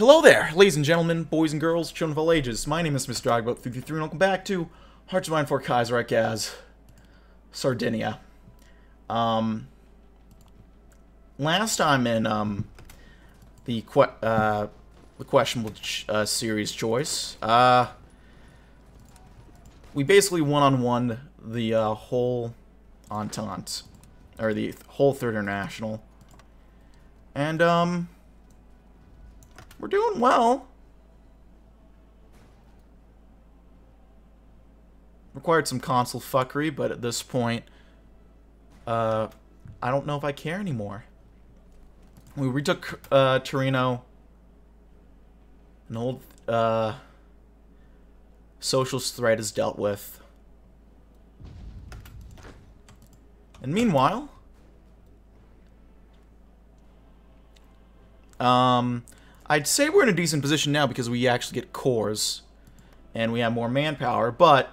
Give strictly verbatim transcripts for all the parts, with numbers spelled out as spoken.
Hello there, ladies and gentlemen, boys and girls, children of all ages. My name is Mister Dogboat three three three, and welcome back to Hearts of Iron four Kaiserreich as Sardinia. Um, last time in um, the que uh, the questionable ch uh, series choice, uh, we basically one-on-one the uh, whole Entente, or the whole Third International, and um. We're doing well. Required some console fuckery, but at this point, uh, I don't know if I care anymore. We retook uh, Torino, an old uh, social threat is dealt with. And meanwhile, um. I'd say we're in a decent position now because we actually get cores, and we have more manpower. But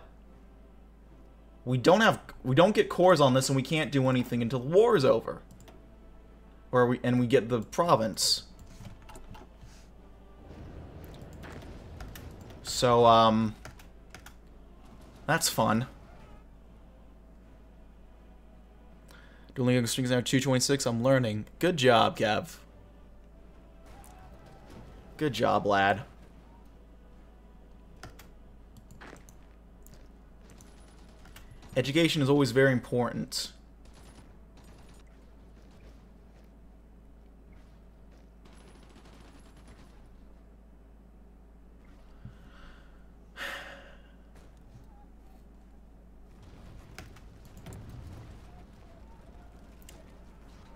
we don't have we don't get cores on this, and we can't do anything until the war is over, or we and we get the province. So um, that's fun. Dueling strings now two twenty-six. I'm learning. Good job, Kev. Good job, lad. Education is always very important.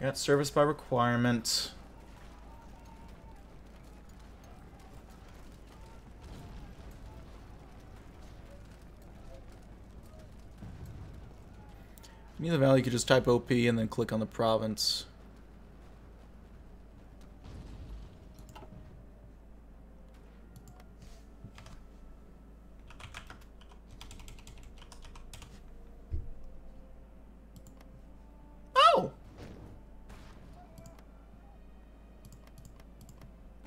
Got service by requirement. Neither value, you could just type O P and then click on the province. Oh!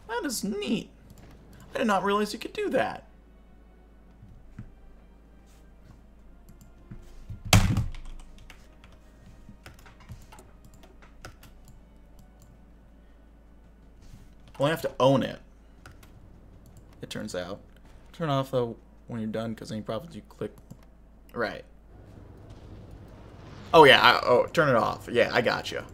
That is neat. I did not realize you could do that. Well, I have to own it, it turns out. Turn off, though, when you're done, because any profits you click... Right. Oh, yeah, I, oh, turn it off. Yeah, I gotcha.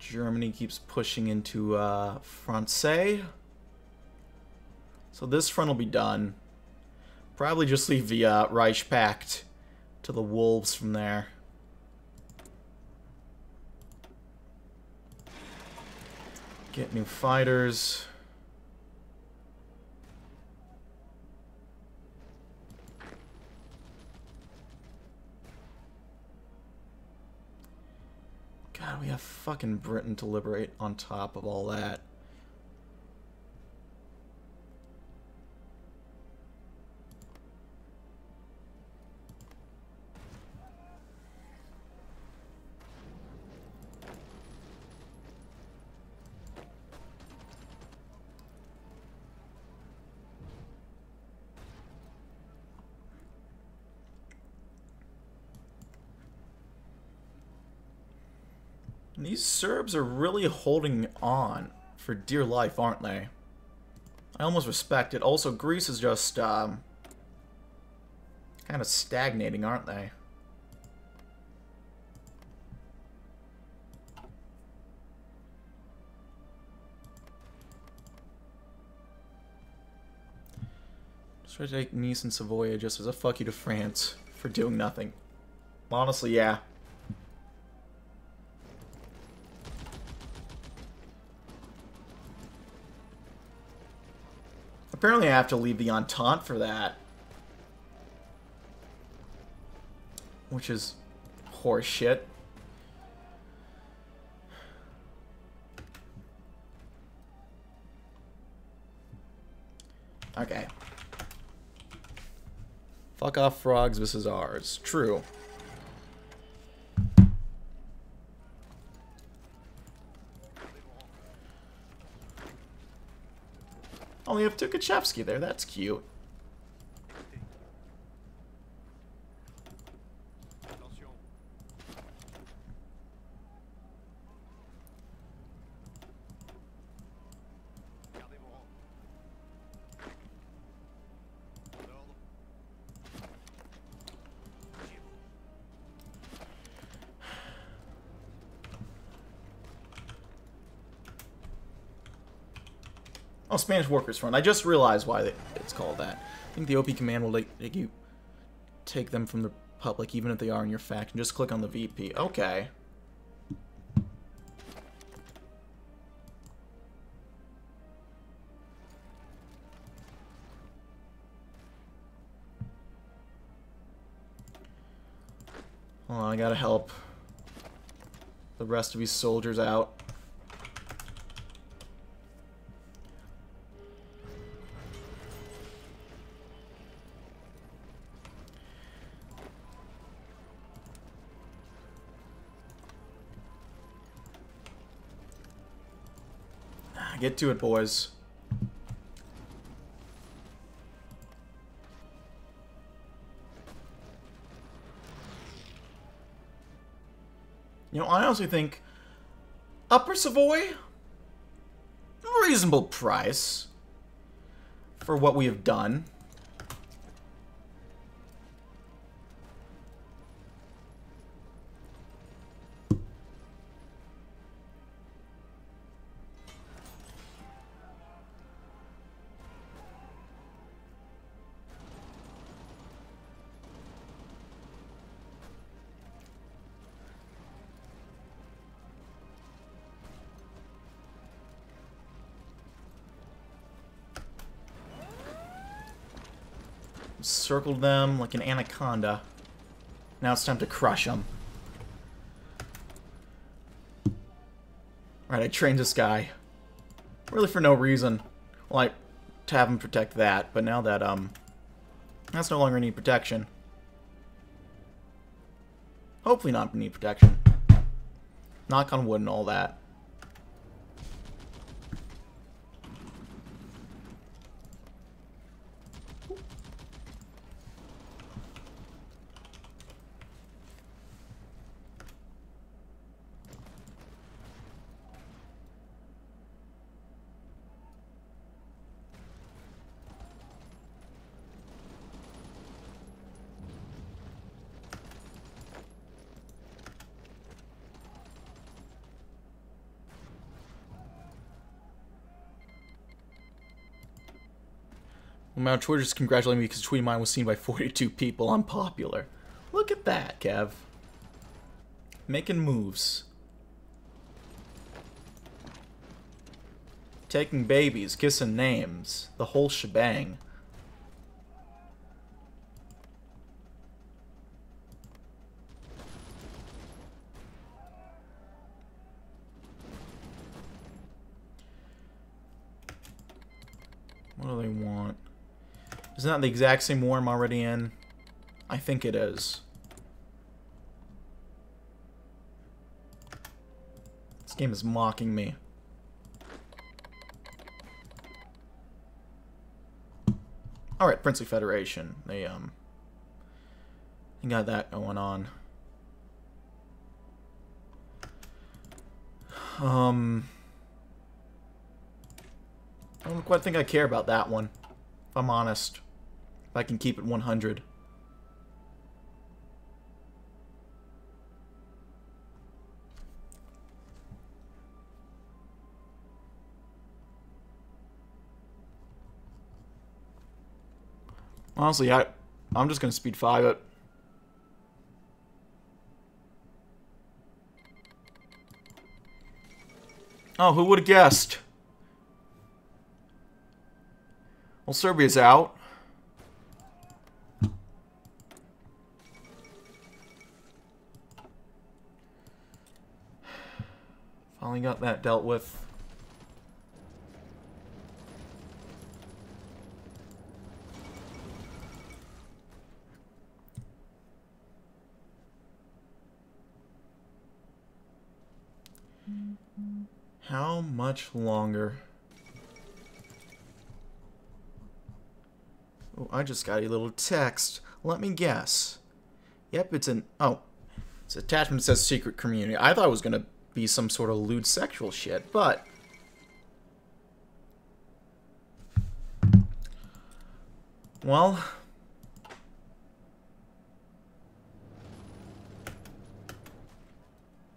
Germany keeps pushing into uh, Marseilles. So this front will be done. Probably just leave the uh, Reich Pact to the wolves from there. Get new fighters. God, we have fucking Britain to liberate on top of all that. These Serbs are really holding on for dear life, aren't they? I almost respect it. Also, Greece is just um, kind of stagnating, aren't they? Just try to take Nice and Savoy just as a fuck you to France for doing nothing. Honestly, yeah. Apparently I have to leave the Entente for that. Which is Horse shit. Okay. Fuck off, frogs. This is ours. True. Only have Tukhachevsky there. That's cute. Oh, Spanish Workers Front. I just realized why they, it's called that. I think the O P command will make, make you take them from the public, even if they are in your faction. Just click on the V P. Okay. Hold on, I gotta help the rest of these soldiers out. Get to it, boys. You know, I honestly think Upper Savoy, reasonable price for what we have done. Circled them like an anaconda. Now it's time to crush them. Alright, I trained this guy. Really for no reason. Well, I... to have him protect that, but now that, um... that's no longer need protection. Hopefully not need protection. Knock on wood and all that. My Twitter just congratulating me because a tweet of mine was seen by forty-two people. I'm popular. Look at that, Kev. Making moves. Taking babies, kissing names. The whole shebang. What do they want? Isn't that the exact same war I'm already in? I think it is. This game is mocking me. Alright, Princely Federation. They, um... they got that going on. Um... I don't quite think I care about that one, if I'm honest. If I can keep it one hundred. Honestly, I, I'm just going to speed five it. Oh, who would have guessed? Well, Serbia's out. Finally got that dealt with. How much longer? Oh, I just got a little text. Let me guess. Yep, it's an... Oh. It's attachment says secret community. I thought it was going to be some sort of lewd sexual shit, but... Well...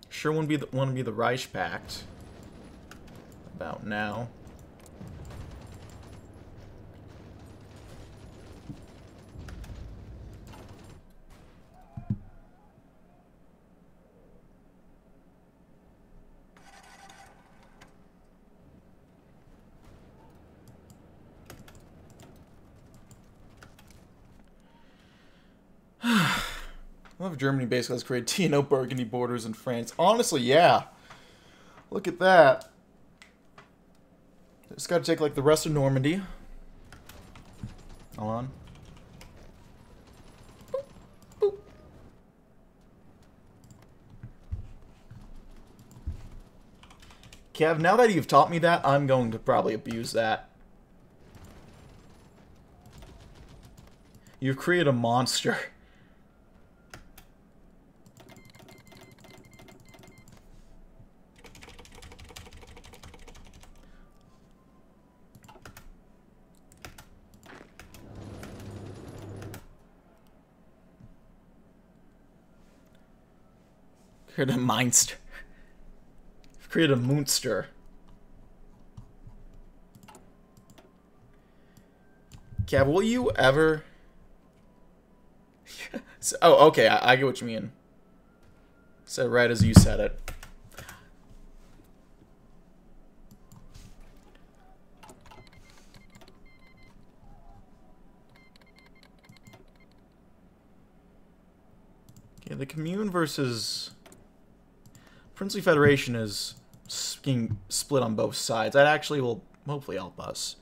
Sure wouldn't be the, wouldn't be the Reich Pact. About now. Germany basically has created T N O Burgundy borders in France. Honestly, yeah. Look at that. Just gotta take, like, the rest of Normandy. Hold on. Boop. Boop. Kev, now that you've taught me that, I'm going to probably abuse that. You've created a monster. Create a monster. Create a monster. Kev, will you ever? So, oh, okay. I, I get what you mean. Said right as you said it. Okay, the commune versus. Princely Federation is being split on both sides. That actually will hopefully help us.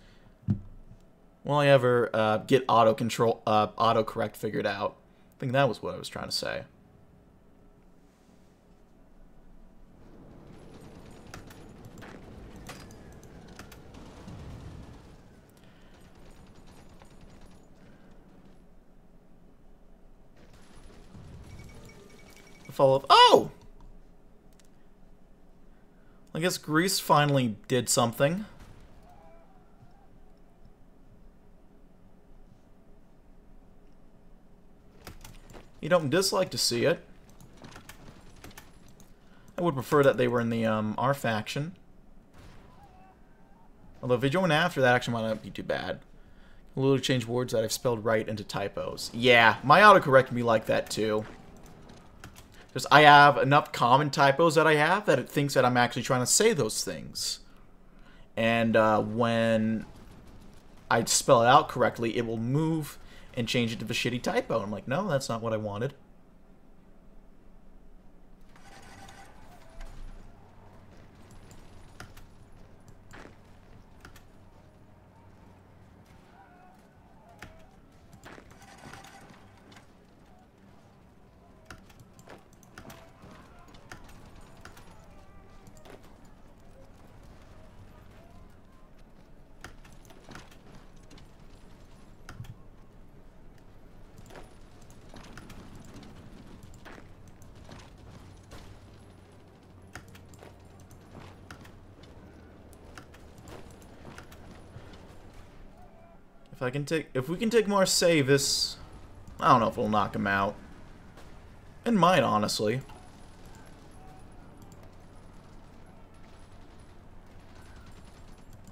Will I ever uh, get auto control, uh, autocorrect figured out? I think that was what I was trying to say. The follow-up. Oh! I guess Greece finally did something. You don't dislike to see it. I would prefer that they were in the um, our faction. Although if they join after that, actually might not be too bad. I'll literally change words that I've spelled right into typos. Yeah, my autocorrect can be like that too. Because I have enough common typos that I have that it thinks that I'm actually trying to say those things. And uh, when I spell it out correctly, it will move and change it to the shitty typo. I'm like, no, that's not what I wanted. If I can take, if we can take Marseilles, this, I don't know if it'll knock him out. It might, honestly.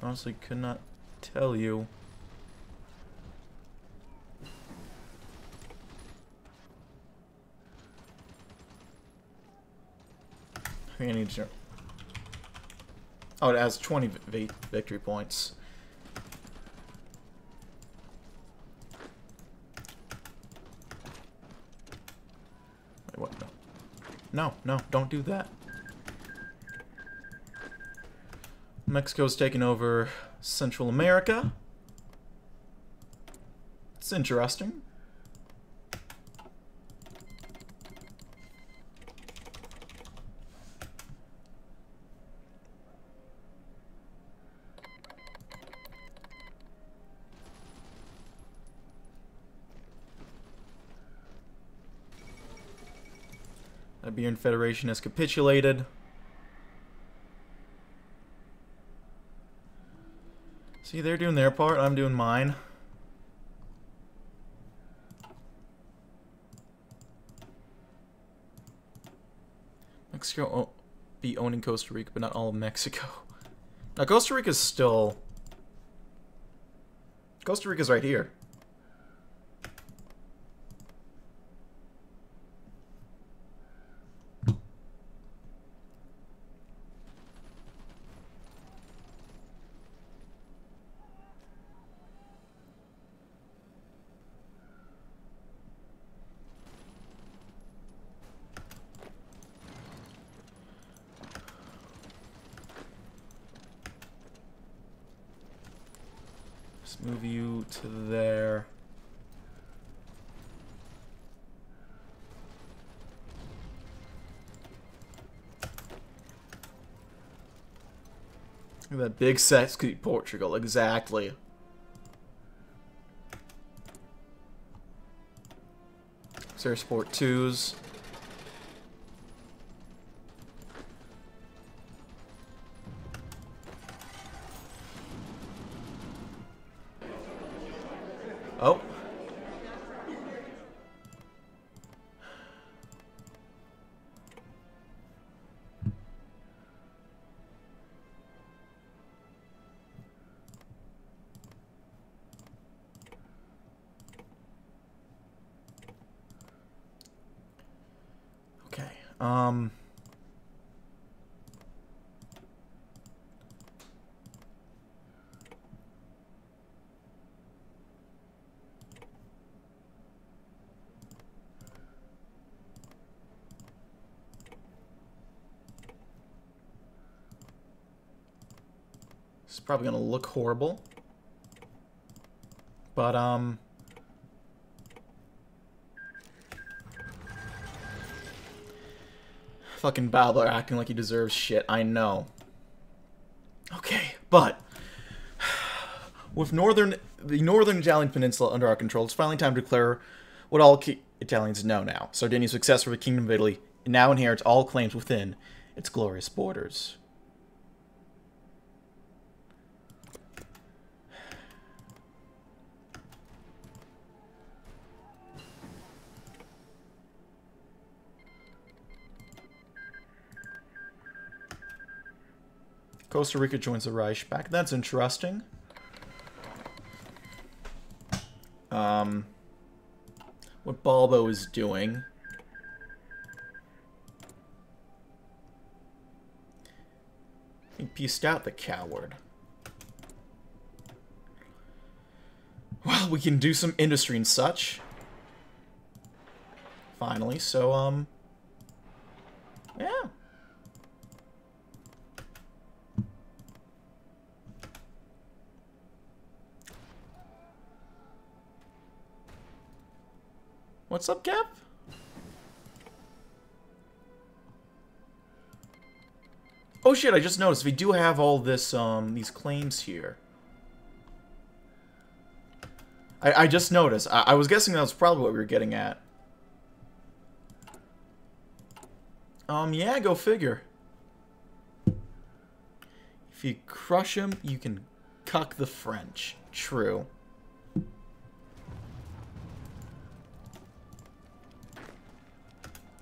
Honestly, could not tell you. I think I need to. Oh, it has twenty vi victory points. No, no, don't do that. Mexico's taken over Central America. It's interesting. Iberian Federation has capitulated. See, they're doing their part, I'm doing mine. Mexico will be owning Costa Rica, but not all of Mexico. Now, Costa Rica's still... Costa Rica's right here. Move you to there. Look at that big sexy Portugal, exactly. Sport twos. Oh. Okay. Um. Probably gonna look horrible, but um fucking Babbler acting like he deserves shit, I know. Okay, but with northern the northern Italian peninsula under our control, it's finally time to declare what all Italians know now. Sardinia's successor of the Kingdom of Italy now inherits all claims within its glorious borders. Costa Rica joins the Reich Pact. That's interesting. Um, what Balbo is doing he pieced out the coward. Well, we can do some industry and such finally, so um yeah. What's up, Cap? Oh shit, I just noticed we do have all this, um, these claims here. I, I just noticed. I, I was guessing that was probably what we were getting at. Um, yeah, go figure. If you crush him, you can cuck the French. True.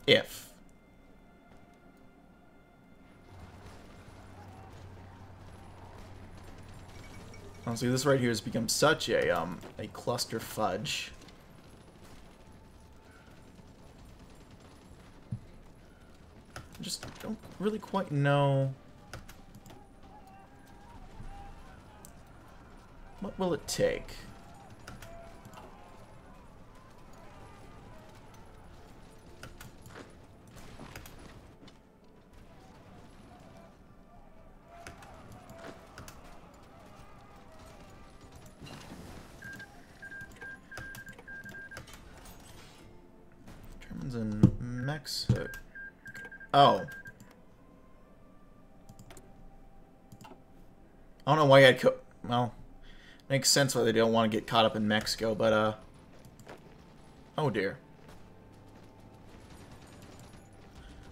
If. Honestly, this right here has become such a, um, a cluster fudge. I just don't really quite know... What will it take? Max. So. Oh. I don't know why I got co- well, makes sense why they don't want to get caught up in Mexico, but, uh... oh, dear.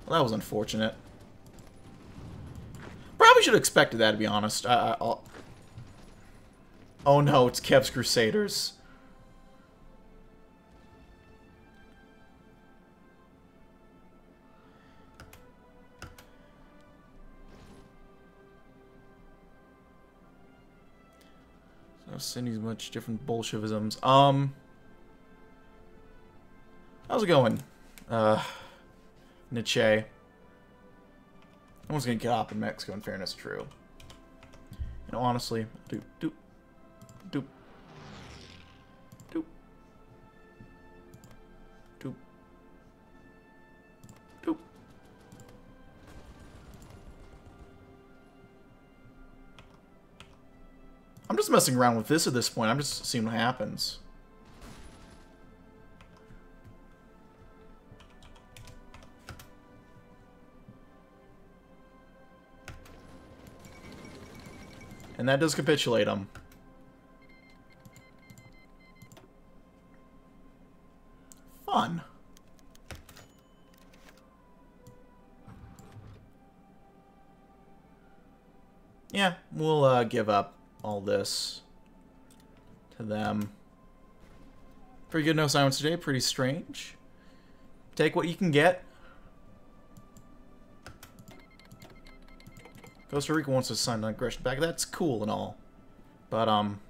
Well, that was unfortunate. Probably should have expected that, to be honest. I, I, oh, no, it's Kev's Crusaders. Cindy's much different Bolshevisms. Um, how's it going? Uh, Nietzsche. No one's gonna get up in Mexico, in fairness, true. You know, honestly, doop, doop, doop, doop, doop, doop. I'm just messing around with this at this point. I'm just seeing what happens. And that does capitulate him. Fun. Yeah, we'll uh, give up all this to them. Pretty good no silence today. Pretty strange. Take what you can get. Costa Rica wants to sign an aggression pact. That's cool and all. But, um...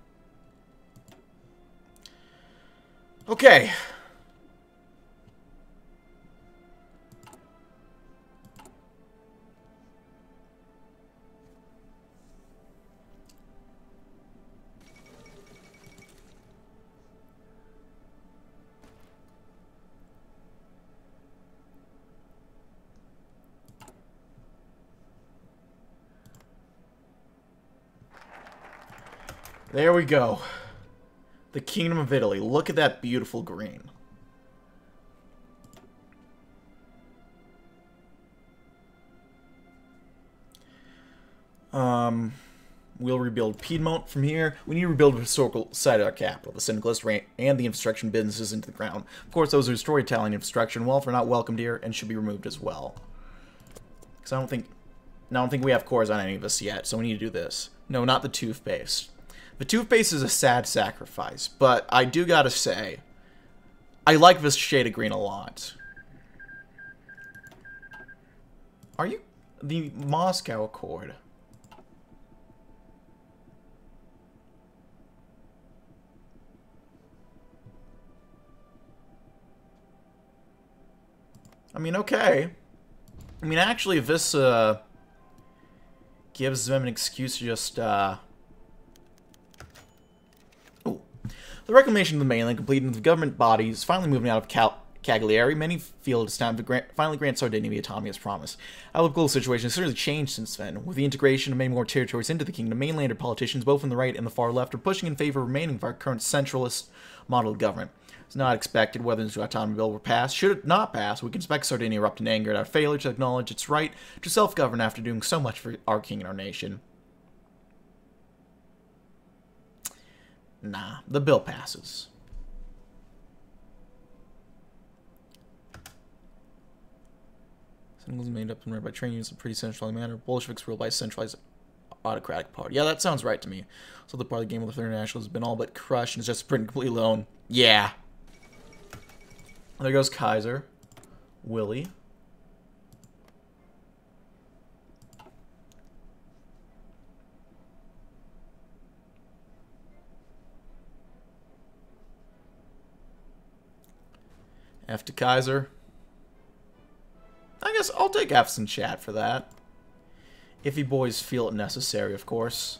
okay. There we go. The Kingdom of Italy. Look at that beautiful green. Um, we'll rebuild Piedmont from here. We need to rebuild the historical side of our capital, the syndicalist and the infrastructure businesses into the ground. Of course, those who destroy Italian infrastructure and wealth are not welcomed here and should be removed as well. Because I don't think, I don't think we have cores on any of us yet, so we need to do this. No, not the toothpaste. The toothpaste is a sad sacrifice, but I do gotta say, I like this shade of green a lot. Are you... the Moscow Accord. I mean, okay. I mean, actually, if this, uh... gives them an excuse to just, uh... the reclamation of the mainland completed and the government bodies finally moving out of Cal Cagliari. Many feel it's time to grant, finally grant Sardinia the autonomy as promised. Our political situation has certainly changed since then. With the integration of many more territories into the kingdom, mainlander politicians, both on the right and the far left, are pushing in favor of remaining of our current centralist model of government. It's not expected whether this autonomy bill were passed. Should it not pass, we can expect Sardinia to erupt in anger at our failure to acknowledge its right to self-govern after doing so much for our king and our nation. Nah, the bill passes. Singles made up and read by trade unions in a pretty centralized manner. Bolsheviks ruled by a centralized autocratic party. Yeah, that sounds right to me. So the part of the game of the Third International has been all but crushed and is just pretty completely alone. Yeah. There goes Kaiser. Willie. F to Kaiser. I guess I'll take F's in chat for that. Iffy boys feel it necessary, of course.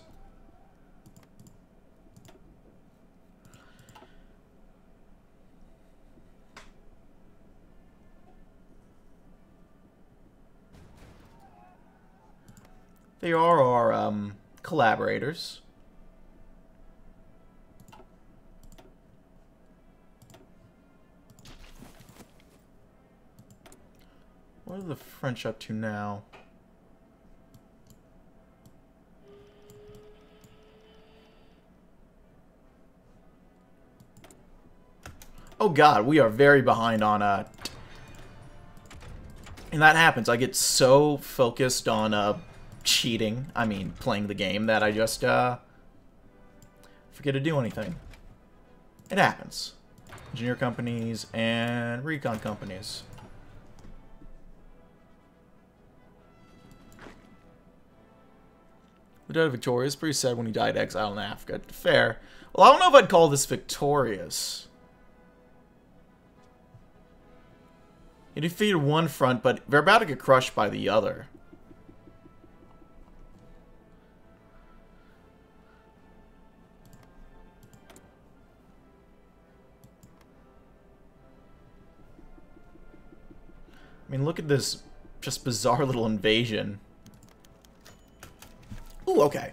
They are our um, collaborators. What are the French up to now? Oh god, we are very behind on uh and that happens. I get so focused on uh cheating, I mean playing the game, that I just uh forget to do anything. It happens. Engineer companies and recon companies. The death of Victorious, pretty sad when he died exile in Africa. Fair. Well, I don't know if I'd call this victorious. He defeated one front, but they're about to get crushed by the other. I mean, look at this just bizarre little invasion. Ooh, okay.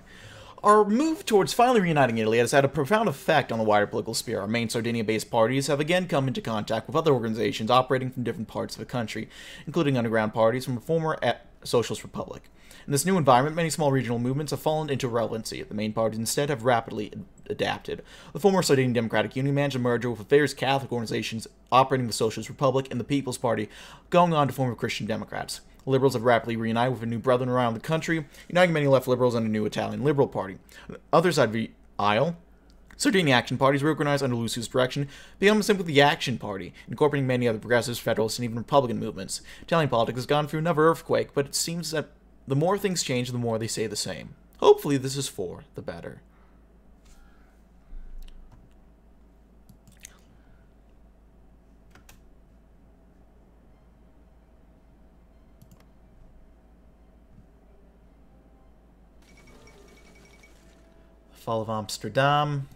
Our move towards finally reuniting Italy has had a profound effect on the wider political sphere. Our main Sardinia-based parties have again come into contact with other organizations operating from different parts of the country, including underground parties from a former Socialist Republic. In this new environment, many small regional movements have fallen into relevancy. The main parties instead have rapidly adapted. The former Sardinian Democratic Union managed a merger with various Catholic organizations operating the Socialist Republic and the People's Party, going on to form Christian Democrats. Liberals have rapidly reunited with a new brethren around the country, uniting many left liberals and a new Italian Liberal Party. On the other side of the aisle, Sardinia action parties reorganized under Lucius' direction, becoming simply the Action Party, incorporating many other progressives, Federalists, and even Republican movements. Italian politics has gone through another earthquake, but it seems that the more things change, the more they say the same. Hopefully this is for the better. Fall of Amsterdam.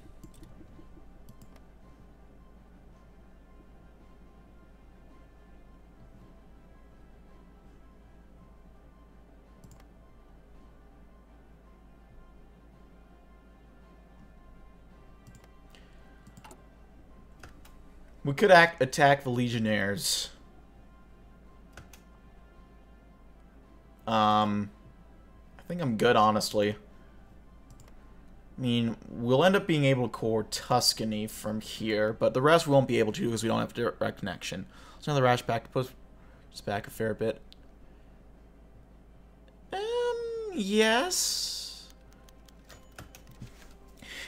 We could act attack the Legionnaires. Um, I think I'm good, honestly. I mean, we'll end up being able to core Tuscany from here, but the rest we won't be able to because we don't have direct connection. So now the Reich Pact puts us back a fair bit. Um, yes.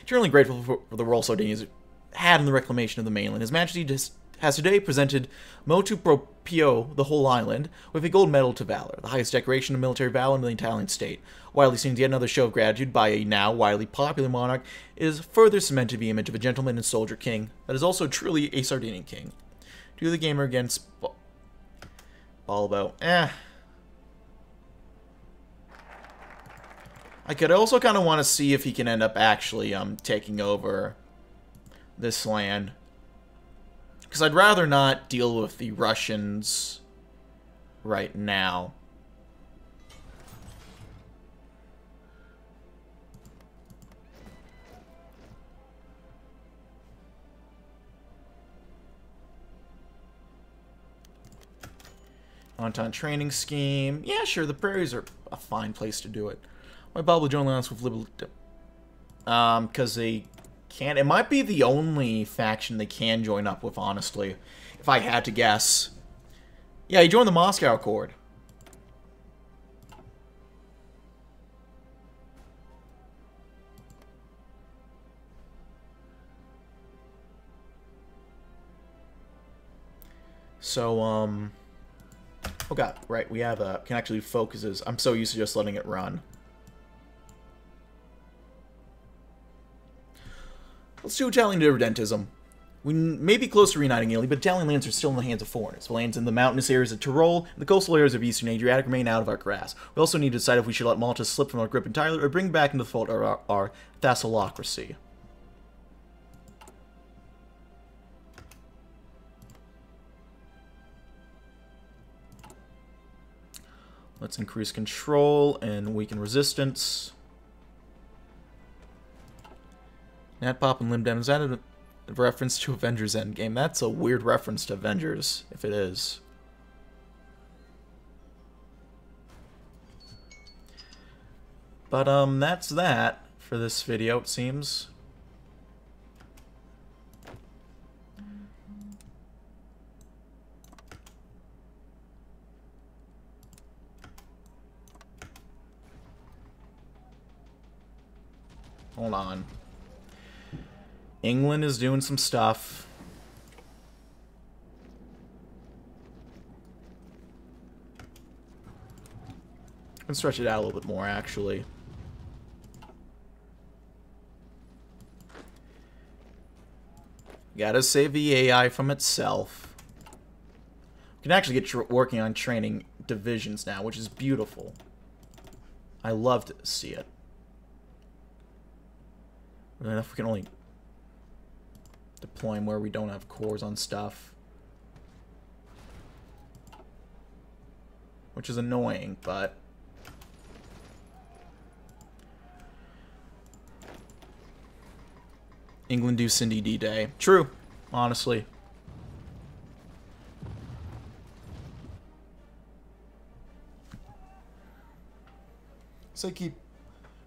Eternally grateful for, for the role Sardinia has had in the reclamation of the mainland. His Majesty just has today presented motu proprio, the whole island, with a gold medal to valor, the highest decoration of military valor in the Italian state. While he seems yet another show of gratitude by a now widely popular monarch, it is further cemented the image of a gentleman and soldier king that is also truly a Sardinian king. Do the gamer against Balbo. Eh. I could also kind of want to see if he can end up actually um taking over this land. Because I'd rather not deal with the Russians right now. Entente training scheme. Yeah, sure, the prairies are a fine place to do it. Why Balbo join alliance with Liberal... Um, because they... Can, it might be the only faction they can join up with, honestly, if I had to guess. Yeah, he joined the Moscow Accord. So, um... oh god, right, we have a... can actually focus this. I'm so used to just letting it run. Let's do Italian irredentism. We may be close to reuniting Italy, but Italian lands are still in the hands of foreigners. The lands in the mountainous areas of Tyrol and the coastal areas of eastern Adriatic remain out of our grasp. We also need to decide if we should let Malta slip from our grip entirely or bring back into the fold our, our, our thassalocracy. Let's increase control and weaken resistance. Nat Pop and Lim Dem, is that a reference to Avengers Endgame? That's a weird reference to Avengers, if it is. But, um, that's that for this video, it seems. Hold on. England is doing some stuff. I can stretch it out a little bit more, actually. Gotta save the A I from itself. We can actually get working on training divisions now, which is beautiful. I love to see it. If we can only deploy them where we don't have cores on stuff. Which is annoying, but... England do Cindy D-Day. True, honestly. So I keep...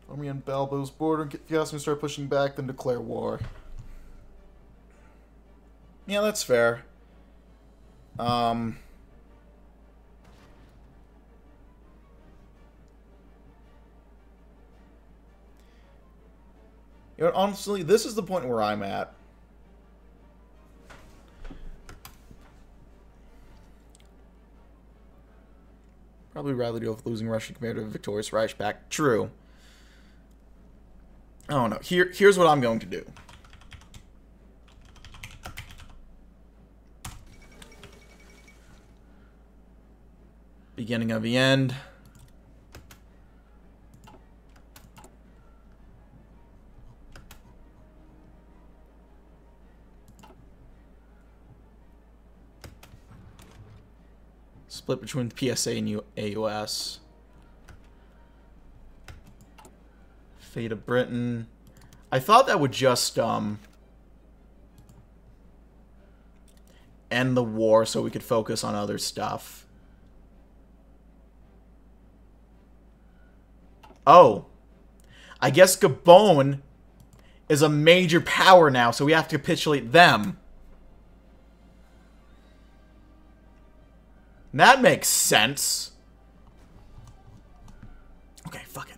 army on Balbo's border, and get the Ottomans to start pushing back, then declare war. Yeah, that's fair. Um, you know, honestly, this is the point where I'm at. Probably rather deal with losing Russian compared to a victorious Reich Pact. True. I don't know. Here, here's what I'm going to do. Beginning of the end. Split between the P S A and U A S. Fate of Britain. I thought that would just um, end the war so we could focus on other stuff. Oh. I guess Gabon is a major power now, so we have to capitulate them. That makes sense. Okay, fuck it.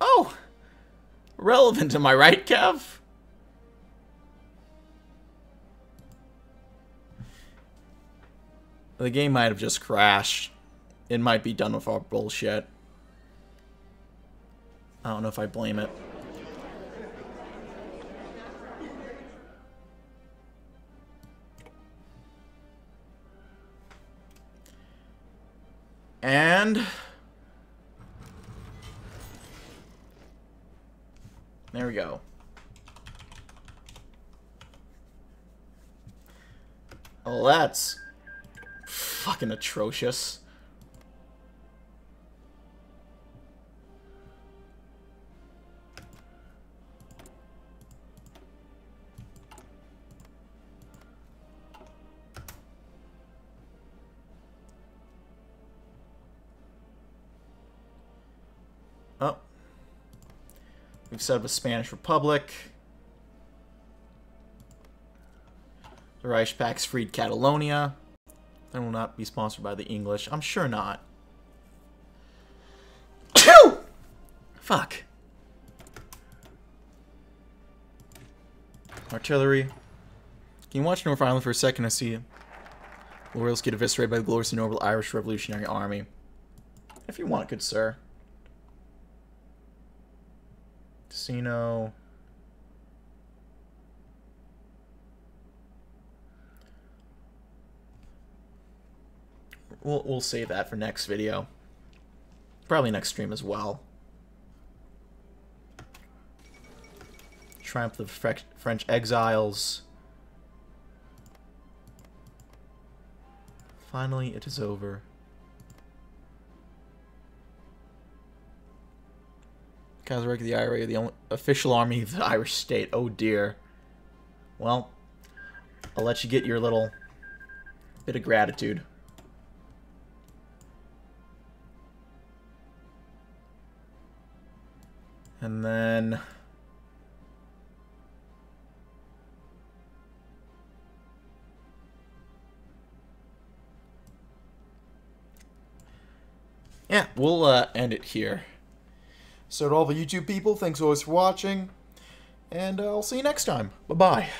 Oh! Relevant, am I right, Kev? The game might have just crashed. It might be done with our bullshit. I don't know if I blame it. And... there we go. Oh, that's fucking atrocious. Oh. We've set up a Spanish Republic. The Reich Pact's freed Catalonia. That will not be sponsored by the English. I'm sure not. Fuck. Artillery. Can you watch North Island for a second? I see the Royals get eviscerated by the glorious and noble Irish Revolutionary Army. If you want, good sir. Casino. We'll, we'll save that for next video. Probably next stream as well. Triumph of the French exiles. Finally, it is over. Kaiserreich of the I R A, the official army of the Irish state. Oh dear. Well, I'll let you get your little bit of gratitude. And then yeah, we'll uh, end it here. So to all the YouTube people, thanks always for watching, and uh, I'll see you next time. Bye-bye.